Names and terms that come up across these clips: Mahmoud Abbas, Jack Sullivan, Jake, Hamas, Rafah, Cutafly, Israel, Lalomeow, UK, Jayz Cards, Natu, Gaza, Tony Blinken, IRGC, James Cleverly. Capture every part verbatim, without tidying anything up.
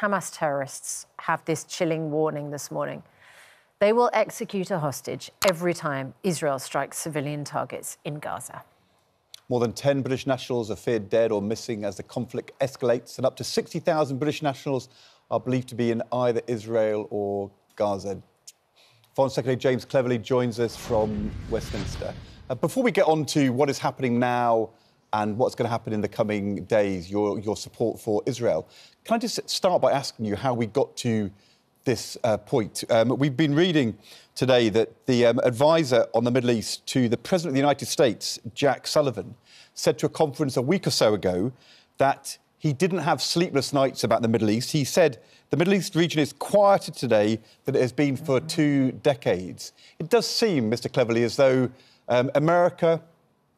Hamas terrorists have this chilling warning this morning. They will execute a hostage every time Israel strikes civilian targets in Gaza. More than ten British nationals are feared dead or missing as the conflict escalates, and up to sixty thousand British nationals are believed to be in either Israel or Gaza. Foreign Secretary James Cleverly joins us from Westminster. Uh, before we get on to what is happening now and what's going to happen in the coming days, your, your support for Israel, can I just start by asking you how we got to this uh, point? Um, we've been reading today that the um, advisor on the Middle East to the President of the United States, Jack Sullivan, said to a conference a week or so ago that he didn't have sleepless nights about the Middle East. He said the Middle East region is quieter today than it has been for mm-hmm. two decades. It does seem, Mister Cleverly, as though um, America,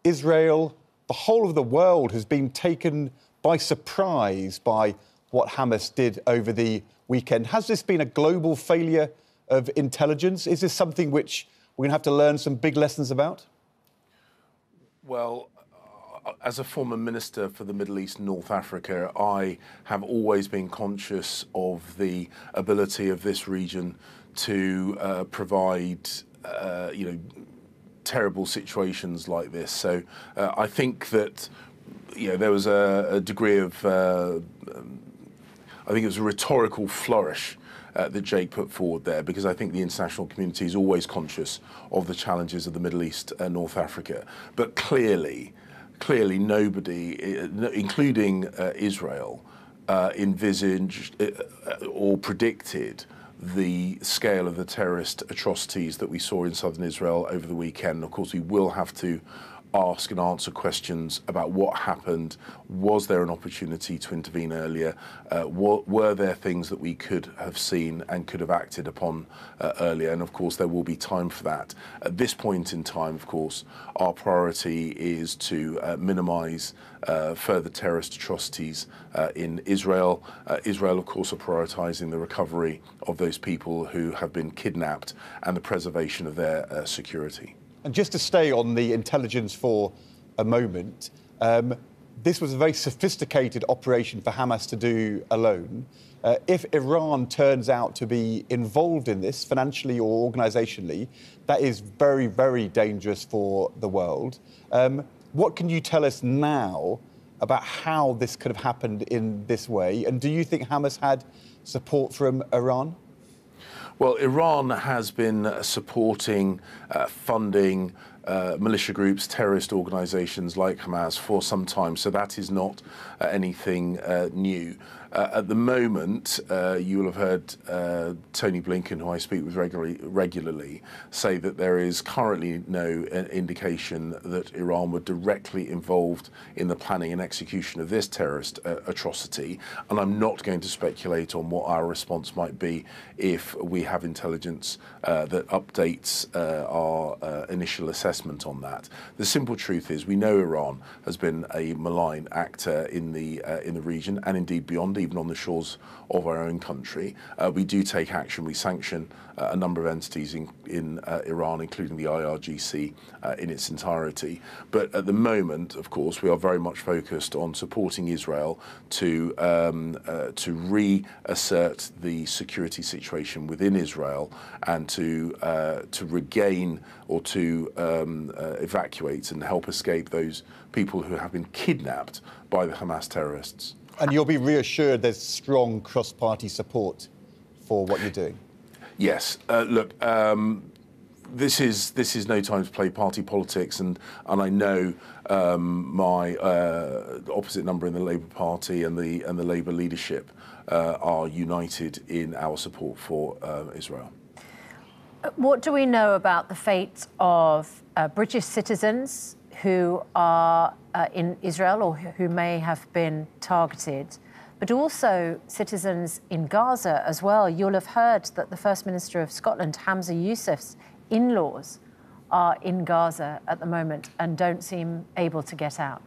Israel, the whole of the world has been taken by surprise by what Hamas did over the weekend. Has this been a global failure of intelligence? Is this something which we're going to have to learn some big lessons about? Well, as a former minister for the Middle East, North Africa, I have always been conscious of the ability of this region to uh, provide, uh, you know, terrible situations like this. So uh, I think that, you know, there was a, a degree of, uh, um, I think it was a rhetorical flourish uh, that Jake put forward there, because I think the international community is always conscious of the challenges of the Middle East and North Africa. But clearly, Clearly, nobody, including uh, Israel, uh, envisaged uh, or predicted the scale of the terrorist atrocities that we saw in southern Israel over the weekend. Of course, we will have to ask and answer questions about what happened. Was there an opportunity to intervene earlier? Uh, what, were there things that we could have seen and could have acted upon uh, earlier? And of course, there will be time for that. At this point in time, of course, our priority is to uh, minimise uh, further terrorist atrocities uh, in Israel. Uh, Israel, of course, are prioritising the recovery of those people who have been kidnapped and the preservation of their uh, security. And just to stay on the intelligence for a moment, um, this was a very sophisticated operation for Hamas to do alone. Uh, if Iran turns out to be involved in this, financially or organisationally, that is very, very dangerous for the world. Um, what can you tell us now about how this could have happened in this way? And do you think Hamas had support from Iran? Well, Iran has been supporting, uh, funding uh, militia groups, terrorist organisations like Hamas for some time, so that is not uh, anything uh, new. Uh, at the moment, uh, you will have heard uh, Tony Blinken, who I speak with regularly, regularly, say that there is currently no uh, indication that Iran were directly involved in the planning and execution of this terrorist uh, atrocity. And I'm not going to speculate on what our response might be if we have intelligence uh, that updates uh, our uh, initial assessment on that. The simple truth is we know Iran has been a malign actor in the, uh, in the region and indeed beyond, even on the shores of our own country. Uh, we do take action. We sanction uh, a number of entities in, in uh, Iran, including the I R G C uh, in its entirety. But at the moment, of course, we are very much focused on supporting Israel to, um, uh, to reassert the security situation within Israel and to, uh, to regain or to um, uh, evacuate and help escape those people who have been kidnapped by the Hamas terrorists. And you'll be reassured there's strong cross-party support for what you're doing. Yes. Uh, look, um, this is this is no time to play party politics, and and I know um, my uh, opposite number in the Labour Party and the and the Labour leadership uh, are united in our support for uh, Israel. What do we know about the fate of uh, British citizens who are uh, in Israel or who may have been targeted, but also citizens in Gaza as well? You'll have heard that the First Minister of Scotland, Hamza Youssef's in-laws, are in Gaza at the moment and don't seem able to get out.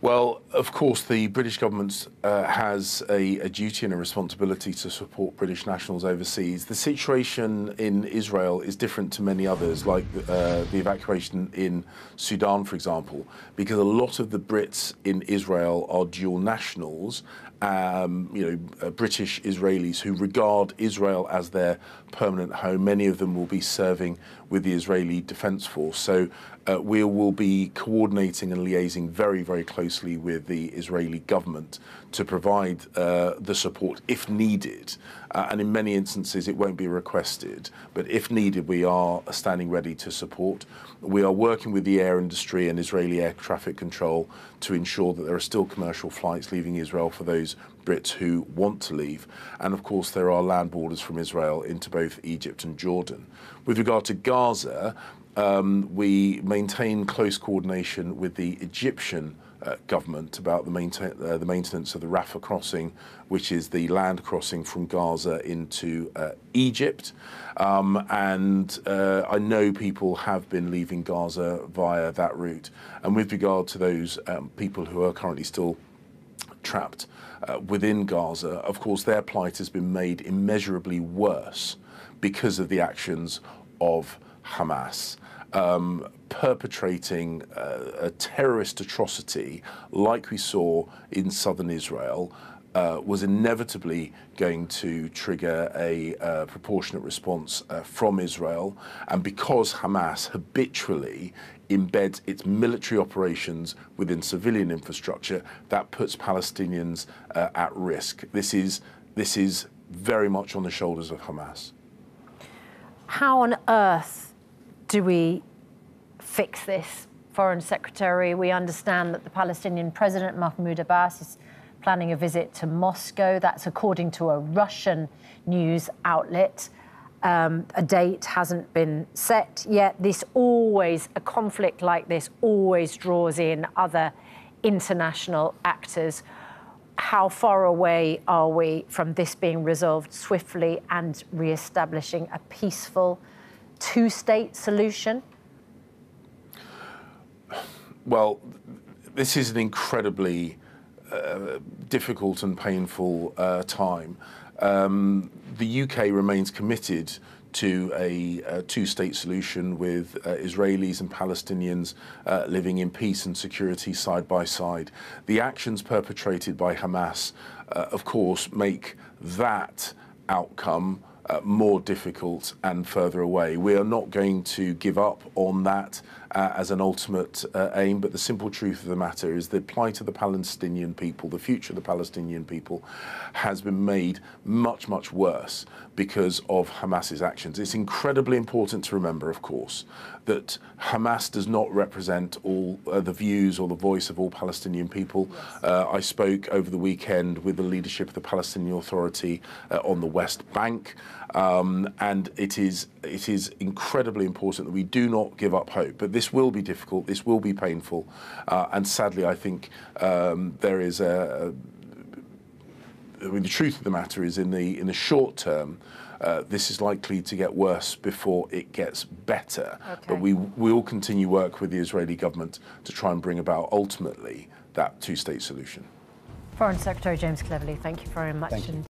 Well, of course, the British government uh, has a, a duty and a responsibility to support British nationals overseas. The situation in Israel is different to many others, like uh, the evacuation in Sudan, for example, because a lot of the Brits in Israel are dual nationals um, you know, uh, British Israelis who regard Israel as their permanent home. Many of them will be serving with the Israeli Defense Force. So uh, we will be coordinating and liaising very, very closely with the Israeli government to provide uh, the support if needed. Uh, and in many instances, it won't be requested. But if needed, we are standing ready to support. We are working with the air industry and Israeli air traffic control to ensure that there are still commercial flights leaving Israel for those Brits who want to leave. And of course, there are land borders from Israel into both Egypt and Jordan. With regard to Gaza, um, we maintain close coordination with the Egyptian Uh, government about the, maintain, uh, the maintenance of the Rafah crossing, which is the land crossing from Gaza into uh, Egypt. Um, and uh, I know people have been leaving Gaza via that route. And with regard to those um, people who are currently still trapped uh, within Gaza, of course, their plight has been made immeasurably worse because of the actions of Hamas. Um, perpetrating uh, a terrorist atrocity like we saw in southern Israel uh, was inevitably going to trigger a uh, proportionate response uh, from Israel. And because Hamas habitually embeds its military operations within civilian infrastructure, that puts Palestinians uh, at risk. This is, this is very much on the shoulders of Hamas. How on earth do we fix this, Foreign Secretary? We understand that the Palestinian President Mahmoud Abbas is planning a visit to Moscow. That's according to a Russian news outlet. Um, a date hasn't been set yet. This always, a conflict like this always draws in other international actors. How far away are we from this being resolved swiftly and re-establishing a peaceful two-state solution? Well, this is an incredibly uh, difficult and painful uh, time. Um, the U K remains committed to a, a two-state solution with uh, Israelis and Palestinians uh, living in peace and security side by side. The actions perpetrated by Hamas, uh, of course, make that outcome Uh, more difficult and further away. We are not going to give up on that uh, as an ultimate uh, aim, but the simple truth of the matter is the plight of the Palestinian people, the future of the Palestinian people, has been made much, much worse because of Hamas's actions. It's incredibly important to remember, of course, that Hamas does not represent all uh, the views or the voice of all Palestinian people. Uh, I spoke over the weekend with the leadership of the Palestinian Authority uh, on the West Bank. Um, and it is, it is incredibly important that we do not give up hope. But this will be difficult, this will be painful, uh, and sadly I think um, there is a, a... I mean, the truth of the matter is in the, in the short term, Uh, this is likely to get worse before it gets better. Okay. But we will continue work with the Israeli government to try and bring about, ultimately, that two-state solution. Foreign Secretary James Cleverly, thank you very much.